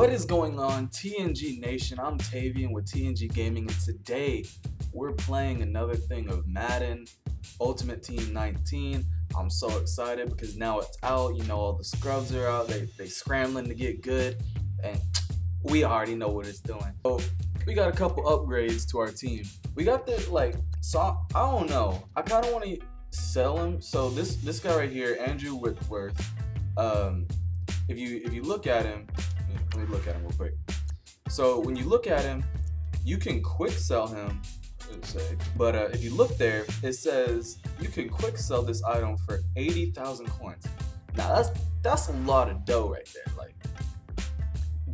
What is going on, TNG Nation? I'm Tavian with TNG Gaming, and today we're playing another thing of Madden Ultimate Team 19. I'm so excited because now it's out. You know, all the scrubs are out. They scrambling to get good, and we already know what it's doing. So we got a couple upgrades to our team. We got this, like, so I don't know. I kind of want to sell him. So this guy right here, Andrew Whitworth. If you look at him. Let me look at him real quick. So when you look at him, you can quick sell him. But if you look there, it says you can quick sell this item for 80,000 coins. Now that's a lot of dough right there. Like,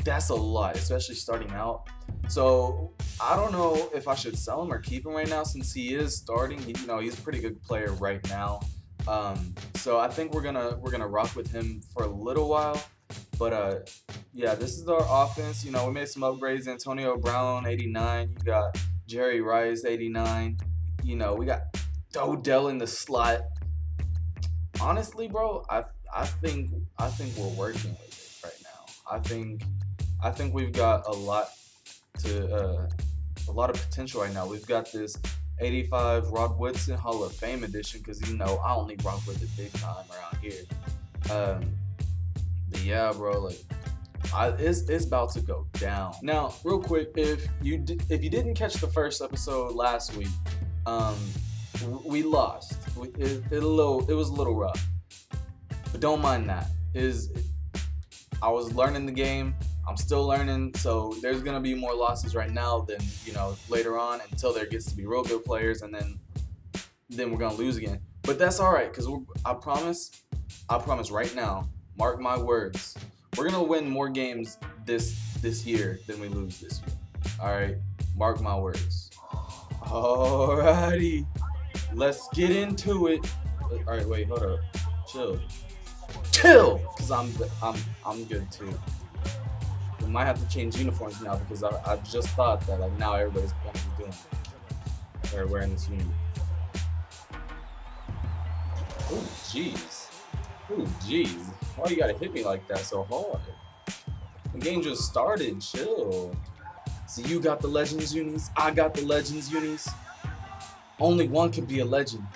that's a lot, especially starting out. So I don't know if I should sell him or keep him right now, since he is starting. You know, he's a pretty good player right now. So I think we're gonna rock with him for a little while. But yeah, this is our offense. You know, we made some upgrades. Antonio Brown, 89. You got Jerry Rice, 89. You know, we got Odell in the slot. Honestly, bro, I think we're working with it right now. I think we've got a lot of potential right now. We've got this 85 Rod Woodson Hall of Fame edition, because, you know, I only rock with it big time around here. But yeah, bro, like, it's about to go down. Now, real quick, if you didn't catch the first episode last week, we lost. It was a little rough, but don't mind that. I was learning the game. I'm still learning, so there's gonna be more losses right now than, you know, later on, until there gets to be real good players, and then we're gonna lose again. But that's all right, because I promise right now. Mark my words. We're gonna win more games this year than we lose this year. All right, mark my words. Alrighty, let's get into it. All right, wait, hold up, chill, because I'm good too. We might have to change uniforms now, because I just thought that, like, now everybody's gonna be doing it. They're wearing this uniform. Oh, jeez. Ooh, jeez. Why you gotta hit me like that so hard? The game just started, chill. So you got the Legends unis, I got the Legends unis. Only one can be a legend,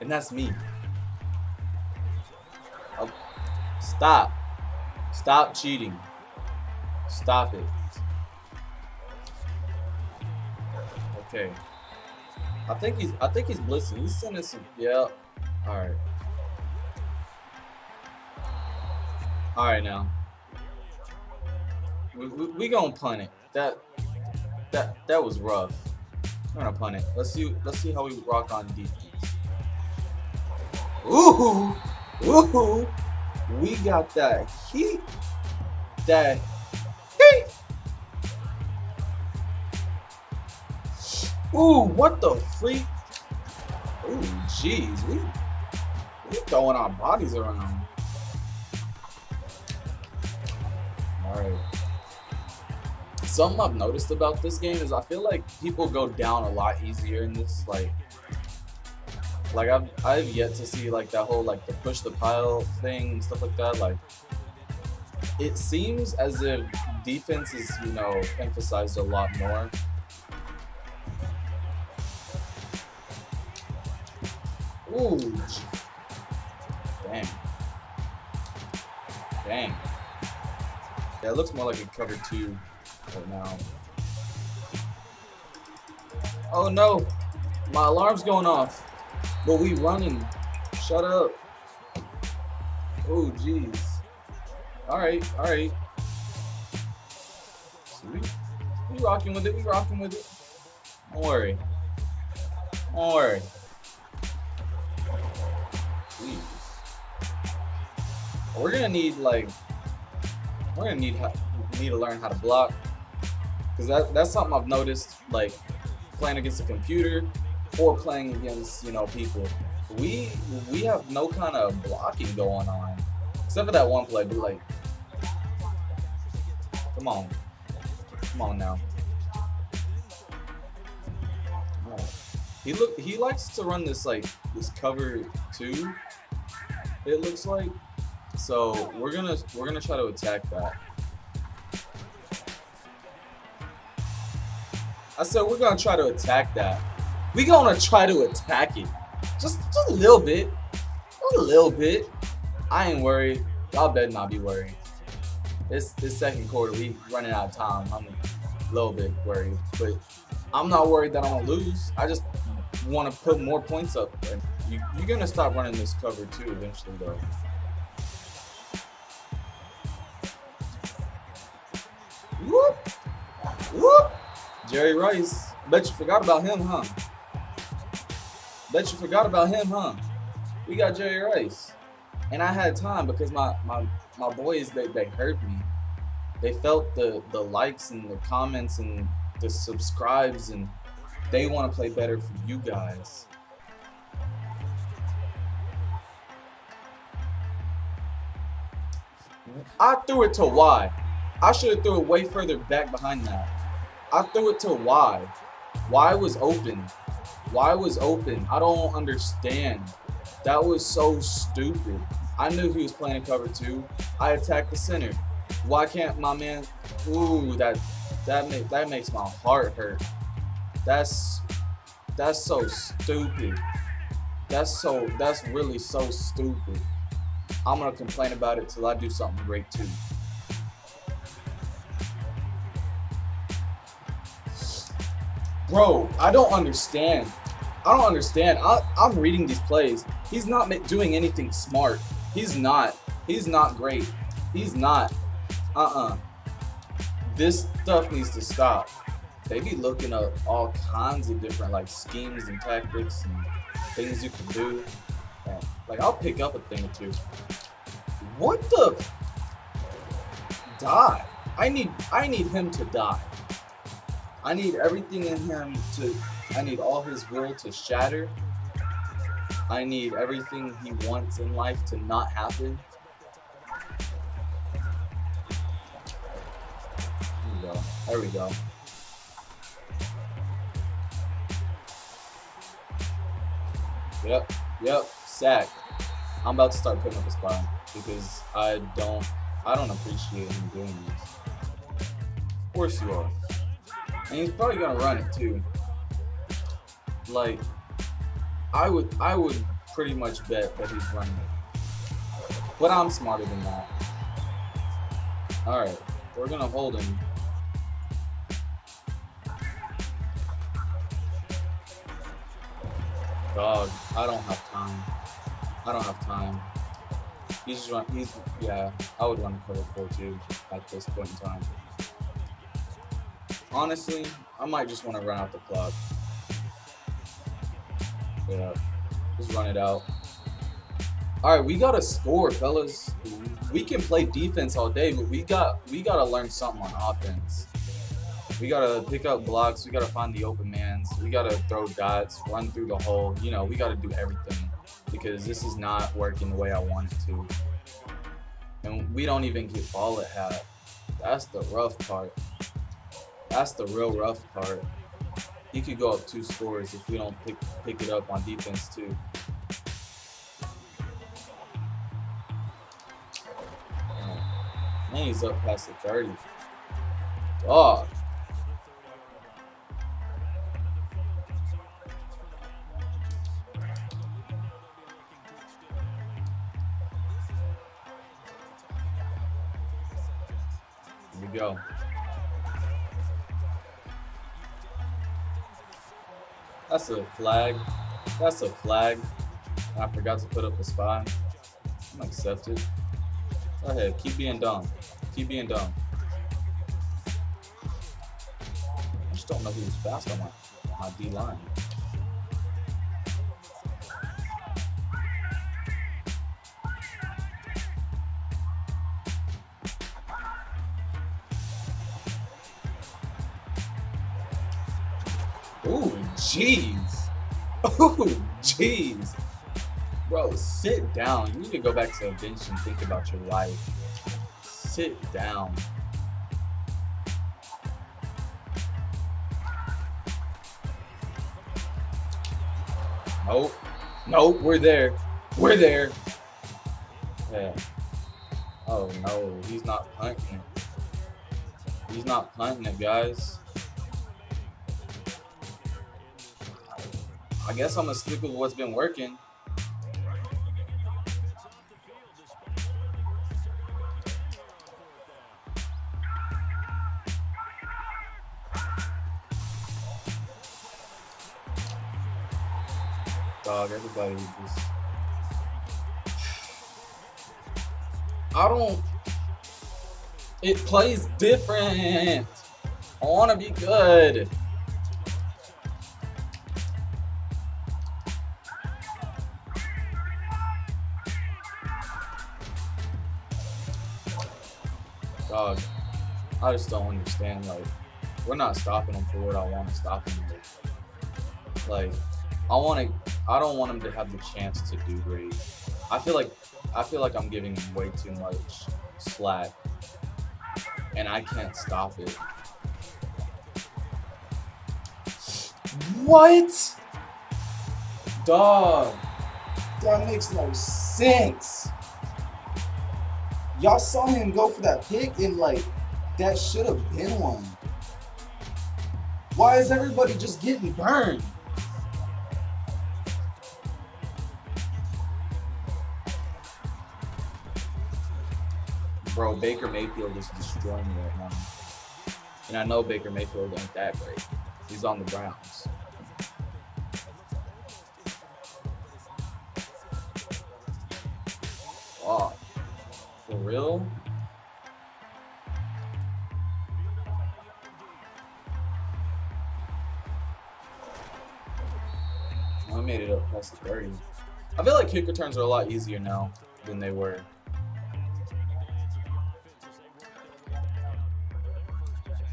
and that's me. Oh, stop. Stop cheating. Stop it. Okay. I think he's blitzing. He's sending some, yeah. Alright. All right, now we gonna punt it. That was rough. We're gonna punt it. Let's see how we rock on defense. Ooh, we got that heat. That heat. Ooh, what the freak? Ooh, jeez, we throwing our bodies around. Alright. Something I've noticed about this game is I feel like people go down a lot easier in this. Like I've yet to see, like, that whole, like, the push the pile thing and stuff like that. Like, it seems as if defense is, you know, emphasized a lot more. Ooh. Dang. Yeah, it looks more like a cover 2 right now. Oh no, my alarm's going off. But we running. Shut up. Oh jeez. All right. We rocking with it. Don't worry. Jeez. We're gonna need, like. We're gonna need to learn how to block, because that's something I've noticed, like, playing against a computer or playing against, you know, people. We have no kind of blocking going on, except for that one play. But, like, come on now. Oh. He likes to run this, like, this cover 2. It looks like. So we're gonna try to attack that. I said we're gonna try to attack that. We're gonna try to attack it. Just a little bit. Just a little bit. I ain't worried. Y'all better not be worried. This second quarter, we running out of time. I'm a little bit worried, but I'm not worried that I'm gonna lose. I just want to put more points up. And you're gonna stop running this cover too eventually, though. Whoop, whoop. Jerry Rice. Bet you forgot about him, huh? Bet you forgot about him, huh? We got Jerry Rice. And I had time because my boys, they heard me. They felt the likes and the comments and the subscribes, and they want to play better for you guys. I threw it to Y. I should have threw it way further back behind that. I threw it to Y. Y was open. Y was open. I don't understand. That was so stupid. I knew he was playing cover two. I attacked the center. Why can't my man? Ooh, that makes my heart hurt. That's so stupid. That's really so stupid. I'm gonna complain about it till I do something great too. Bro, I don't understand. I'm reading these plays. He's not doing anything smart. He's not great. He's not. This stuff needs to stop. They be looking up all kinds of different like schemes and tactics and things you can do. And, like, I'll pick up a thing or two. What the? Die. I need him to die. I need everything in him to, I need all his will to shatter. I need everything he wants in life to not happen. There we go. There we go. Yep. Yep. Sack. I'm about to start putting up a spot because I don't appreciate him doing this. Of course you are. And he's probably gonna run it too. Like, I would pretty much bet that he's running it. But I'm smarter than that. All right, we're gonna hold him. Dog, I don't have time. I don't have time. He's just running. Yeah. I would run a cover 4-2 at this point in time. Honestly, I might just want to run out the clock. Yeah, just run it out. All right, we gotta score, fellas. We can play defense all day, but we gotta learn something on offense. We gotta pick up blocks. We gotta find the open mans. We gotta throw dots, run through the hole. You know, we gotta do everything because this is not working the way I want it to. And we don't even get ball at half. That's the rough part. That's the real rough part. He could go up 2 scores if we don't pick it up on defense too. Man, he's up past the 30. Dog. Here we go. That's a flag. That's a flag. I forgot to put up a spy. I'm accepted. Go ahead. Keep being dumb. Keep being dumb. I just don't know who's fast on my D line. Jeez. Oh, jeez. Bro, sit down. You need to go back to the bench and think about your life. Sit down. Nope. Nope, we're there. We're there. Yeah. Oh, no. He's not punting it. He's not punting it, guys. I guess I'm gonna stick with what's been working. Dog, everybody just... It plays different. I want to be good. Dog, I just don't understand. Like, we're not stopping them for what I want to stop them for. Like, I don't want them to have the chance to do great. I feel like I'm giving them way too much slack, and I can't stop it. What? Dog, that makes no sense. Y'all saw him go for that pick, and like, that should have been one. Why is everybody just getting burned? Bro, Baker Mayfield is destroying me right now. And I know Baker Mayfield ain't that great. He's on the Browns. Wow. For real? I made it up past the 30. I feel like kick returns are a lot easier now than they were.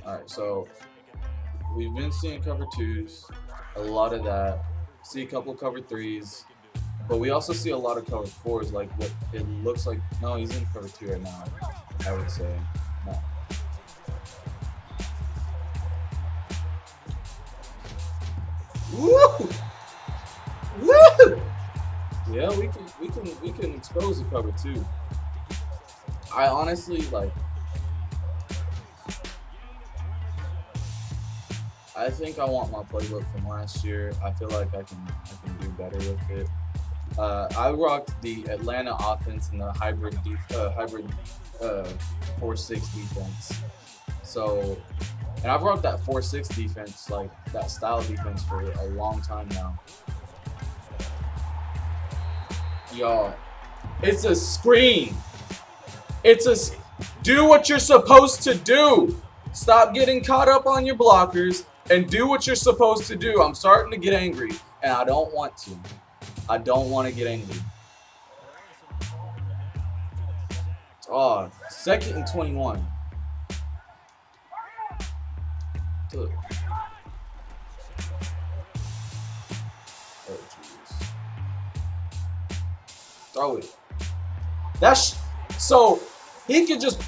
Alright, so we've been seeing cover twos, a lot of that. See a couple cover threes, but we also see a lot of cover fours. Like what it looks like. No, he's in cover two right now, I would say. No. Woo! Woo! Yeah, we can expose the cover two. I honestly like. I think I want my playbook from last year. I feel like I can do better with it. I rocked the Atlanta offense and the hybrid 4-6 defense. So, and I've rocked that 4-6 defense, like that style defense, for a long time now. Y'all, it's a screen. Do what you're supposed to do. Stop getting caught up on your blockers. And do what you're supposed to do. I'm starting to get angry, and I don't want to. I don't want to get angry. Oh, second and 21. Look. Oh, jeez. Throw it. That's so he could just.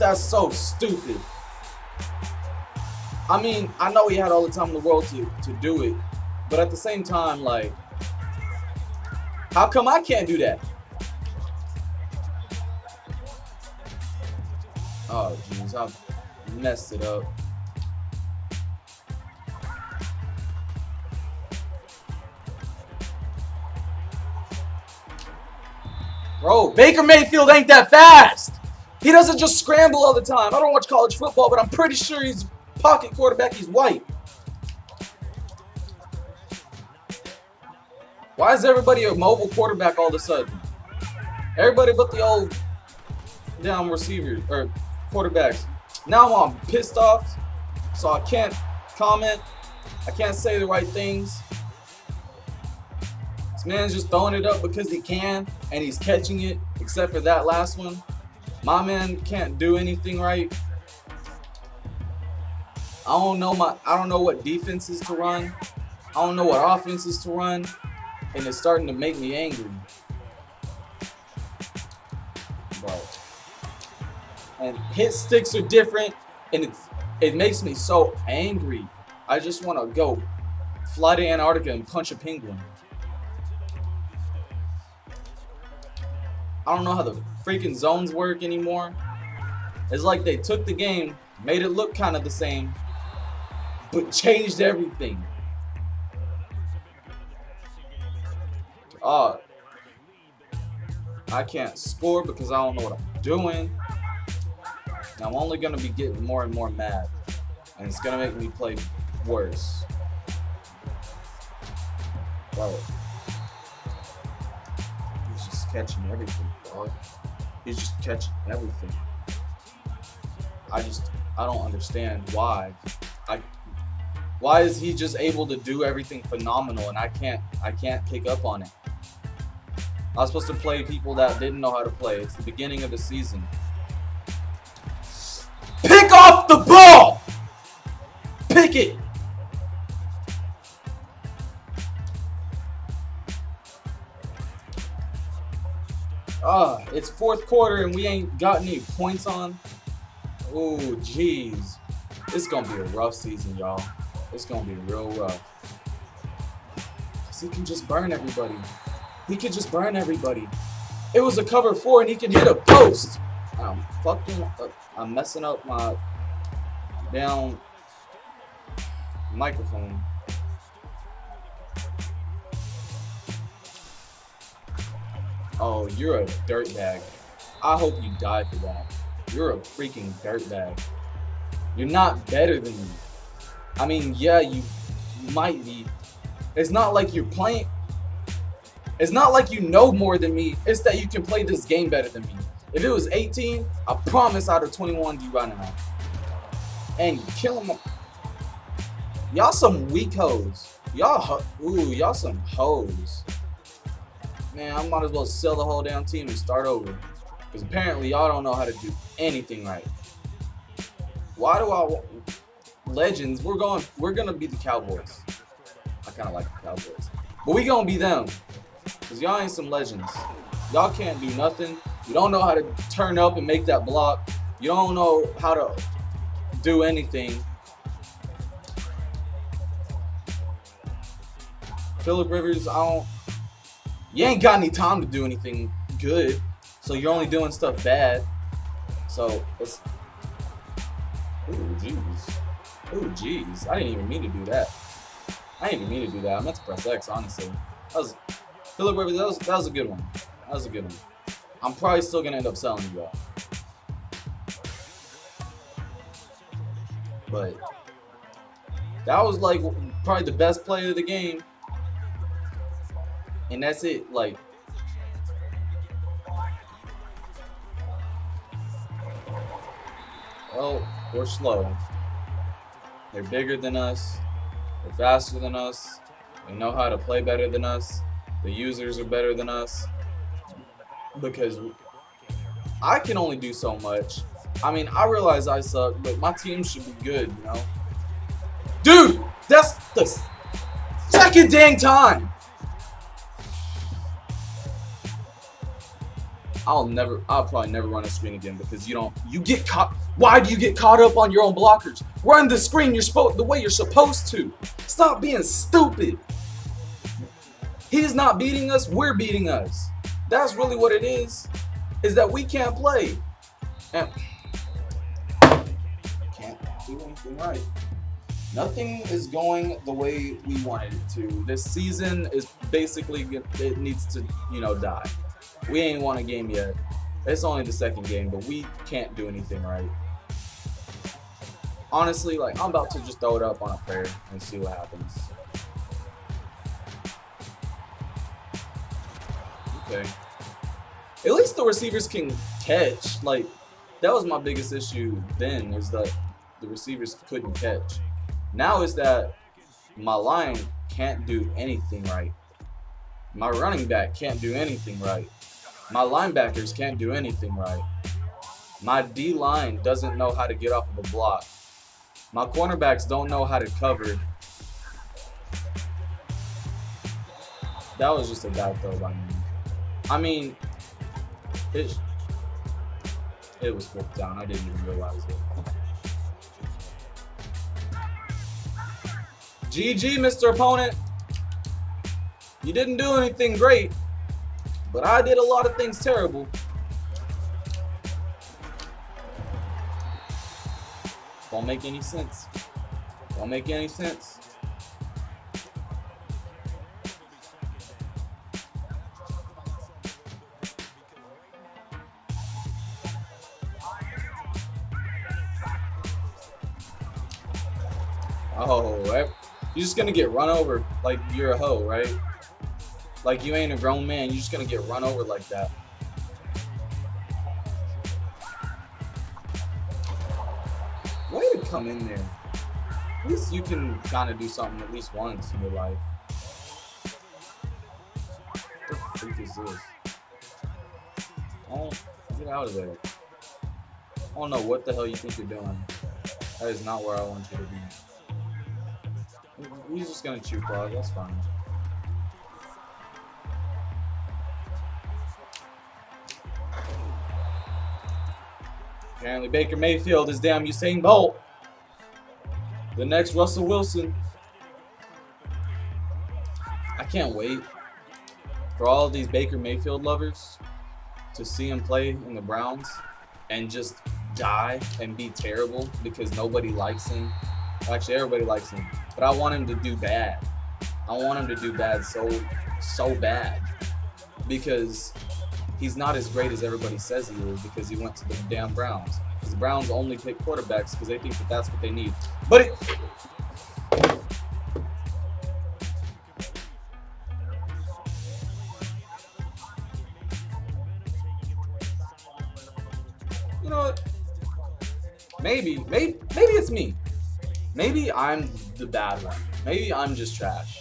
That's so stupid. I mean, I know he had all the time in the world to do it, but at the same time, like, how come I can't do that? Oh, jeez, I messed it up. Bro, Baker Mayfield ain't that fast. He doesn't just scramble all the time. I don't watch college football, but I'm pretty sure he's pocket quarterback, he's white. Why is everybody a mobile quarterback all of a sudden? Everybody but the old down receivers or quarterbacks. Now I'm pissed off, so I can't comment. I can't say the right things. This man's just throwing it up because he can, and he's catching it, except for that last one. My man can't do anything right. I don't know what defense is to run. I don't know what offense is to run, and it's starting to make me angry. Bro. And hit sticks are different, and it makes me so angry. I just want to go fly to Antarctica and punch a penguin. I don't know how the freaking zones work anymore. It's like they took the game, made it look kind of the same, but changed everything. I can't score because I don't know what I'm doing. And I'm only going to be getting more and more mad. And it's going to make me play worse. Bro. He's just catching everything, dog. He's just catching everything. I don't understand why. Why is he just able to do everything phenomenal and I can't pick up on it? I was supposed to play people that didn't know how to play. It's the beginning of the season. Pick off the ball! Pick it! It's fourth quarter and we ain't got any points on. Oh, jeez. It's gonna be a rough season, y'all. It's gonna be real rough. Cause he can just burn everybody. He can just burn everybody. It was a cover four and he can hit a post. I'm messing up my damn microphone. Oh, you're a dirtbag. I hope you die for that. You're a freaking dirtbag. You're not better than me. I mean, yeah, you might be. It's not like you're playing. It's not like you know more than me. It's that you can play this game better than me. If it was 18, I promise I'd have 21 you right now. And you kill them. Y'all some weak hoes. Y'all, ooh, y'all some hoes. Man, I might as well sell the whole damn team and start over. Because apparently y'all don't know how to do anything right. Why do I... Legends, we're gonna be the Cowboys. I kind of like the Cowboys. But we gonna be them. Because y'all ain't some legends. Y'all can't do nothing. You don't know how to turn up and make that block. You don't know how to do anything. Phillip Rivers, you ain't got any time to do anything good, so you're only doing stuff bad. So it's, ooh, jeez, ooh, jeez. I didn't even mean to do that. I didn't even mean to do that. I meant to press X, honestly. Phillip Rivers, that was a good one. That was a good one. I'm probably still gonna end up selling you all, but that was like probably the best play of the game. And that's it, like. Well, we're slow. They're bigger than us. They're faster than us. They know how to play better than us. The users are better than us. Because I can only do so much. I mean, I realize I suck, but my team should be good, you know? Dude, that's the second dang time! I'll probably never run a screen again because you get caught. Why do you get caught up on your own blockers? Run the screen the way you're supposed to. Stop being stupid. He's not beating us, we're beating us. That's really what it is that we can't play. And can't do anything right. Nothing is going the way we wanted it to. This season is basically, it needs to, you know, die. We ain't won a game yet. It's only the second game, but we can't do anything right. Honestly, like, I'm about to just throw it up on a prayer and see what happens. Okay. At least the receivers can catch. Like, that was my biggest issue then, is that the receivers couldn't catch. Now is that my line can't do anything right. My running back can't do anything right. My linebackers can't do anything right. My D-line doesn't know how to get off of a block. My cornerbacks don't know how to cover. That was just a bad throw by me. I mean, it was fourth down. I didn't even realize it. GG, Mr. Opponent. You didn't do anything great. But I did a lot of things terrible. Don't make any sense. Don't make any sense. Oh, you're just gonna get run over like you're a hoe, right? Like you ain't a grown man, you're just gonna get run over like that. Way to come in there. At least you can kind of do something at least once in your life. What the freak is this? Oh, get out of there. I don't know what the hell you think you're doing. That is not where I want you to be. He's just gonna chew flag, that's fine. Apparently Baker Mayfield is damn Usain Bolt. The next Russell Wilson. I can't wait for all of these Baker Mayfield lovers to see him play in the Browns and just die and be terrible because nobody likes him. Actually, everybody likes him, but I want him to do bad. I want him to do bad so bad because he's not as great as everybody says he is because he went to the damn Browns. Because the Browns only pick quarterbacks because they think that that's what they need. But it... You know what? Maybe it's me. Maybe I'm the bad one. Maybe I'm just trash.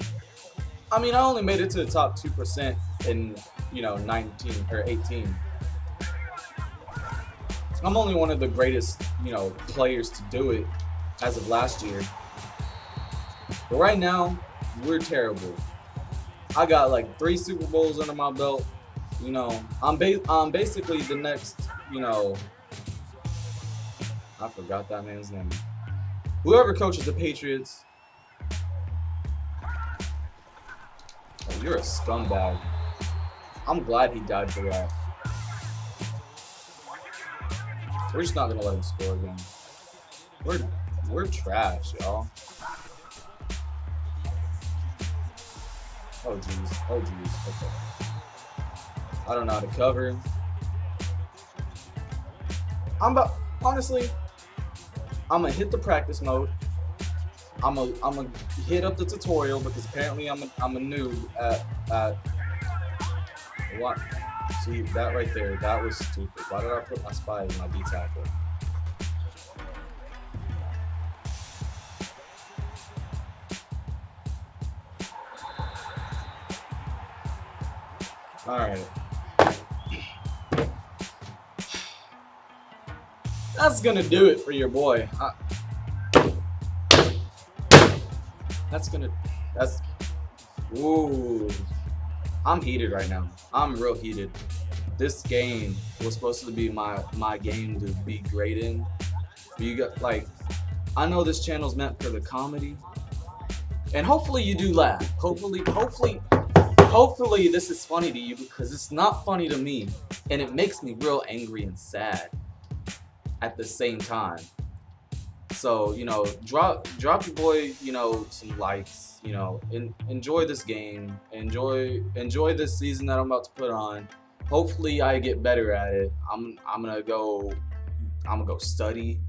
I mean, I only made it to the top 2% in... you know, 19 or 18. I'm only one of the greatest, you know, players to do it as of last year. But right now, we're terrible. I got like 3 Super Bowls under my belt. You know, I'm basically the next, you know, I forgot that man's name. Whoever coaches the Patriots. Oh, you're a scumbag. I'm glad he died for that. We're just not gonna let him score again. We're trash, y'all. Oh jeez, oh jeez. Okay. I don't know how to cover. Honestly, I'm gonna hit the practice mode. I'm gonna hit up the tutorial because apparently I'm a noob at what? See, that right there, that was stupid. Why did I put my spy in my D tackle? Alright. That's gonna do it for your boy. Ooh. I'm heated right now. I'm real heated. This game was supposed to be my game to be great in. But you got, like, I know this channel's meant for the comedy, and hopefully you do laugh. Hopefully this is funny to you because it's not funny to me, and it makes me real angry and sad at the same time. So, you know, drop your boy, you know, some likes, you know, and enjoy this game, enjoy this season that I'm about to put on. Hopefully I get better at it. I'm gonna go study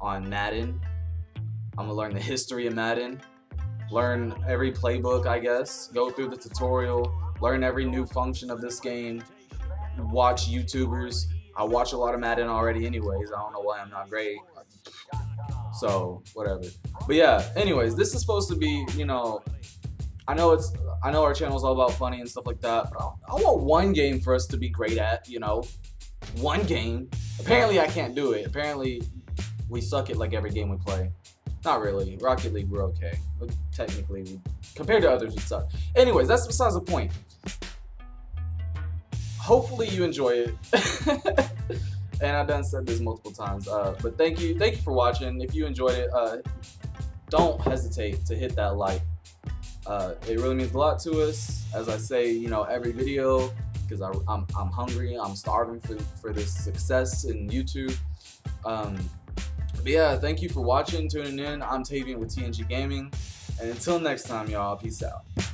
on Madden. I'm gonna learn the history of Madden, learn every playbook, I guess, go through the tutorial, learn every new function of this game, watch YouTubers. I watch a lot of Madden already anyways. I don't know why I'm not great. So, whatever. But yeah, anyways, this is supposed to be, you know, I know our channel's all about funny and stuff like that, but I want one game for us to be great at, you know. One game. Apparently I can't do it. Apparently we suck at like every game we play. Not really. Rocket League, we're okay. But technically, compared to others, we suck. Anyways, that's besides the point. Hopefully you enjoy it. And I've done said this multiple times, but thank you for watching. If you enjoyed it, don't hesitate to hit that like. It really means a lot to us. As I say, you know, every video, because I'm hungry, I'm starving for this success in YouTube. But yeah, thank you for watching, tuning in. I'm Tavian with TNG Gaming, and until next time, y'all, peace out.